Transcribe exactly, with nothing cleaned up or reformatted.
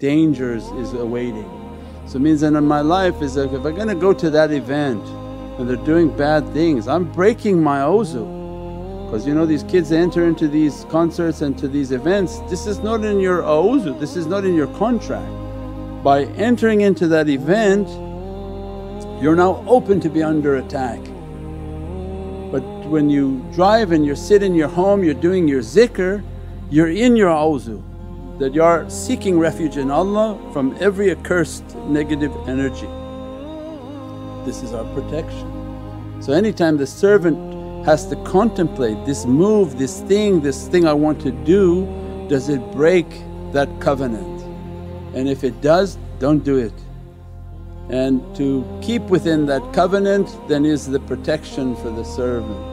dangers is awaiting. So it means that in my life is like, if I'm going to go to that event and they're doing bad things, I'm breaking my awzu. Because you know these kids, they enter into these concerts and to these events, this is not in your awzu, this is not in your contract. By entering into that event, you're now open to be under attack. But when you drive and you sit in your home, you're doing your zikr, you're in your awzu, that you are seeking refuge in Allah from every accursed negative energy. This is our protection. So anytime the servant has to contemplate this move, this thing, this thing I want to do, does it break that covenant? And if it does, don't do it. And to keep within that covenant then is the protection for the servant.